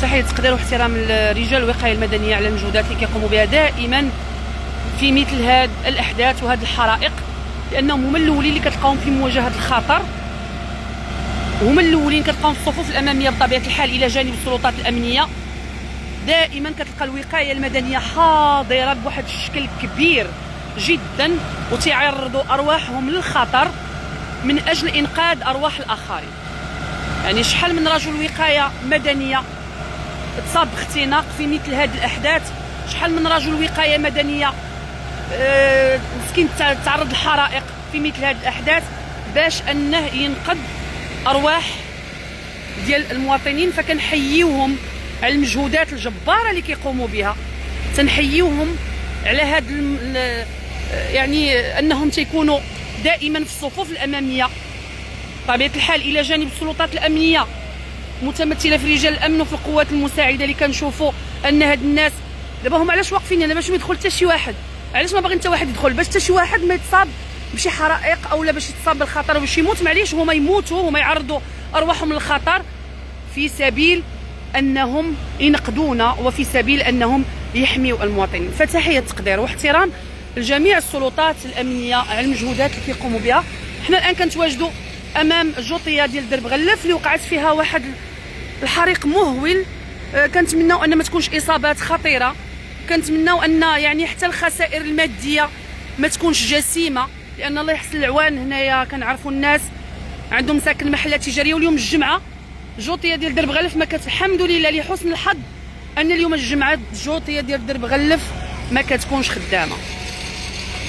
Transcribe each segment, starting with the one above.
تحية تقدير واحترام لرجال الوقاية المدنية على المجهودات اللي كيقوموا بها دائما في مثل هاد الأحداث وهاد الحرائق، لأنهم هما الأولين اللي كتلقاهم في مواجهة الخطر، هما الأولين كتلقاهم في الصفوف الأمامية بطبيعة الحال إلى جانب السلطات الأمنية. دائما كتلقى الوقاية المدنية حاضرة بواحد الشكل كبير جدا، وتعرضوا أرواحهم للخطر من أجل إنقاذ أرواح الآخرين. يعني شحال من رجل وقاية مدنية تصاب باختناق في مثل هذه الأحداث، شحال من رجل وقاية مدنية مسكين تعرض للحرائق في مثل هذه الأحداث باش أنه ينقذ أرواح ديال المواطنين. فكنحييوهم على المجهودات الجبارة اللي كيقوموا بها، تنحييوهم على هذا يعني أنهم تيكونوا دائما في الصفوف الأمامية بطبيعة الحال إلى جانب السلطات الأمنية متمثلة في رجال الأمن وفي القوات المساعدة، اللي كنشوفوا أن هاد الناس دابا هما علاش واقفين هنا؟ باش ما يدخل حتى شي واحد، علاش ما باغي حتى واحد يدخل؟ باش حتى شي واحد ما يتصاب بشي حرائق أولا باش يتصاب بالخطر باش يموت. معليش هما يموتوا وما يعرضوا أرواحهم للخطر في سبيل أنهم ينقذونا وفي سبيل أنهم يحميوا المواطنين. فتحية تقدير واحترام لجميع السلطات الأمنية على المجهودات اللي كيقوموا بها. حنا الآن كنتواجدوا امام الجوطيه ديال درب غلف اللي وقعت فيها واحد الحريق مهول، كنتمناو ان ما تكونش اصابات خطيره، كنتمناو ان يعني حتى الخسائر الماديه ما تكونش جسيمه، لان الله يحسن العوان هنايا كنعرفوا الناس عندهم مساكن محلات تجاريه. واليوم الجمعه الجوطيه ديال درب غلف ما كت... الحمد لله لحسن الحظ ان اليوم الجمعه الجوطيه ديال درب غلف ما كتكونش خدامه.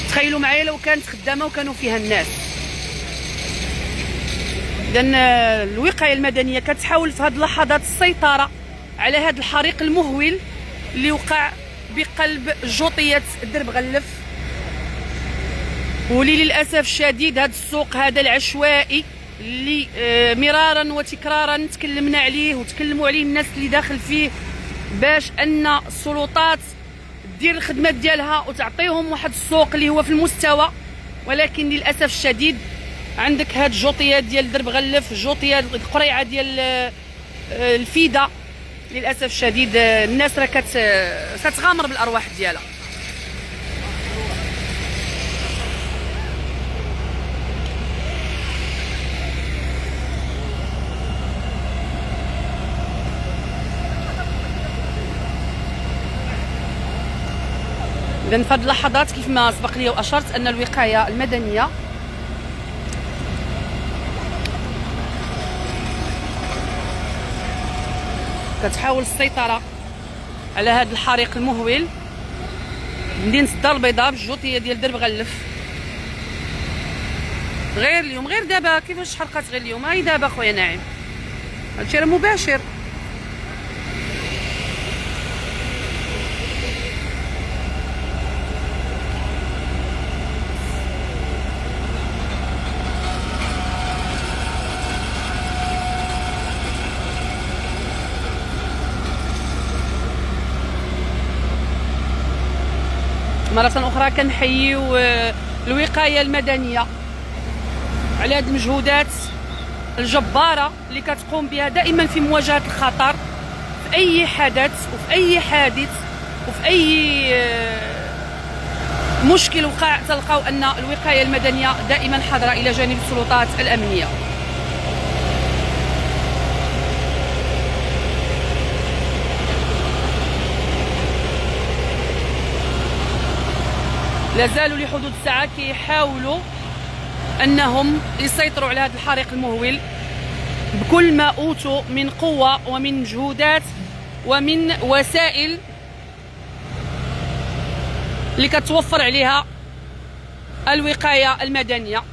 تخيلوا معايا لو كانت خدامه وكانوا فيها الناس. لأن الوقاية المدنية كتحاول في هذه اللحظات السيطرة على هذا الحريق المهول اللي وقع بقلب جوطية درب غلف، واللي للأسف الشديد هذا السوق هذا العشوائي اللي مرارا وتكرارا تكلمنا عليه وتكلموا عليه الناس اللي داخل فيه، باش أن السلطات دير الخدمات ديالها وتعطيهم واحد السوق اللي هو في المستوى. ولكن للأسف الشديد عندك هاد الجوطيه ديال درب غلف، الجوطيه القريعه ديال الفيده، للاسف الشديد الناس راه كتغامر بالارواح ديالها. اذا في هاد اللحظات كيف ما سبق لي واشرت ان الوقايه المدنيه كتحاول السيطرة على هذا الحريق المهول مدينة الدار البيضاء بالجوطية ديال درب غلف. غير اليوم، غير دابا كيفاش حرقات، غير اليوم هاي دابا خويا ناعم، هادشي راه مباشر. مرة أخرى كنحييو الوقاية المدنية على هاد المجهودات الجبارة اللي كتقوم بها دائما في مواجهة الخطر في أي حدث وفي أي حادث وفي أي مشكل وقع، تلقاو أن الوقاية المدنية دائما حاضرة إلى جانب السلطات الأمنية. لازالوا لحدود الساعة كيحاولوا أنهم يسيطروا على هذا الحريق المهول بكل ما أوتوا من قوة ومن مجهودات ومن وسائل اللي كتوفر عليها الوقاية المدنية.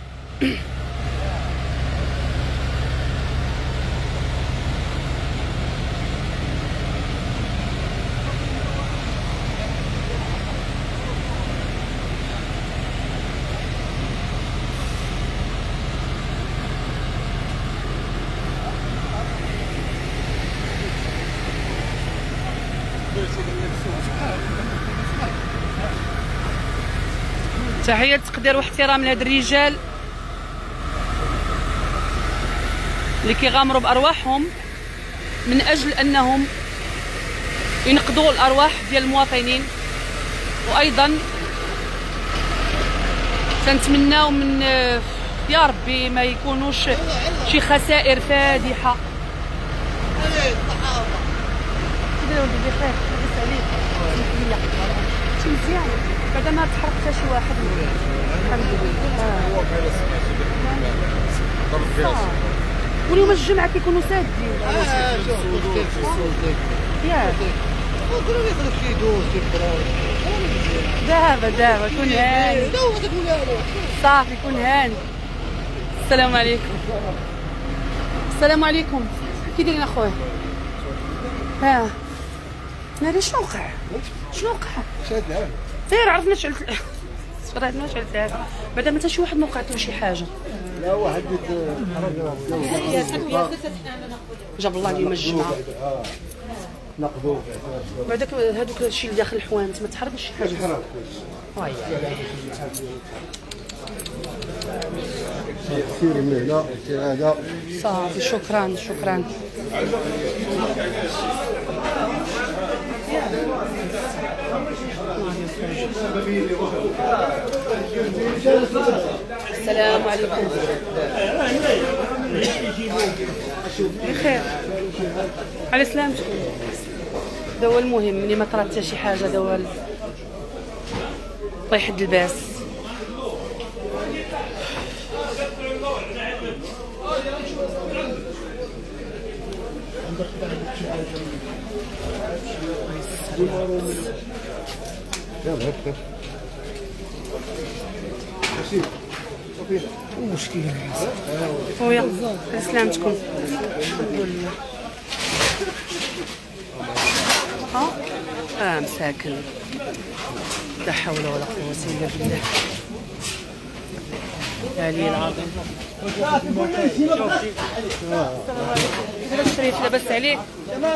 تحية تقدير واحترام لهاد الرجال اللي كيغامروا بأرواحهم من أجل أنهم ينقذوا الأرواح ديال المواطنين. وأيضا تنتمناو من يا ربي ما يكونوش شي خسائر فادحة. كيداير ولدي بخير؟ لاباس عليك؟ انتي مزيانة؟ بعدا ما تحرق حتى شي واحد. الحمد لله. واليوم الجمعة كيكونوا سادين. ياك قولوا لي خليك كيدوز كيبراو. دابا كون هاني. صافي كون هاني. السلام عليكم. السلام عليكم. كي دايرين اخويا؟ ها ناري شنو وقع؟ شنو وقع؟ شاد العافية. غير عرفنا شعلت العافية. عرفنا شعلت العافية. بعدا حتى شي واحد ما وقعت له شي حاجة. لا واحد جاب الله اليوم الجمعة. نقضوا بعدك هذوك الشيء اللي داخل الحوانت ما تحرقش شي حاجة. واه كثير من هنا كثير هذا. صافي شكرا السلام عليكم. بخير على سلامتكم. هذا هو المهم، ملي ما طرات حتى شي حاجه هذا هو الله يحد الباس. مشكل خويا سلامتكم. الحمد لله. مساكن لا حول ولا قوة الا بالله العلي العظيم. شريف لاباس عليك؟ الله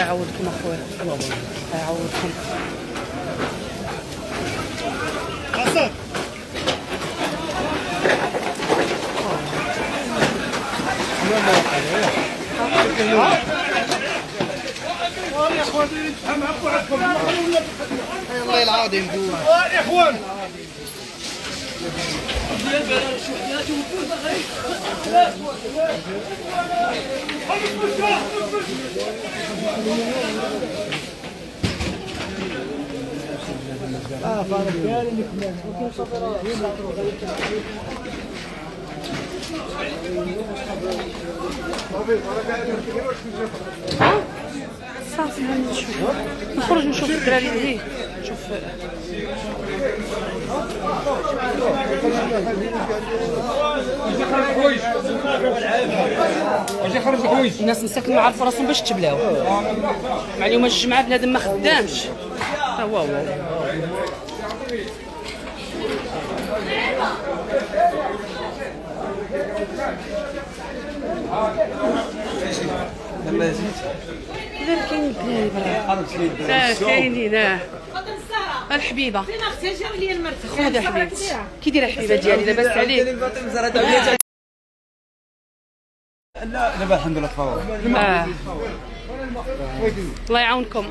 يعوضكم اخويا، الله يعوضكم. حسن والله العظيم اخوان صافي نشوف نخرج نشوف الدراري هذي نشوف اجي خرج الحوايج. الناس مساكن ما عارفوا راسهم باش تبلاو مع اليوم الجمعه بنادم ما خدامش. ها هو لما زيت غير كاين بلاي برا كاينين. اه الحبيبه فين اختي جاو لي المرت. هذا حبيبتي كي دايره الحبيبه ديالي لاباس عليك؟ لا دابا الحمد لله تفاوض. الله يعاونكم.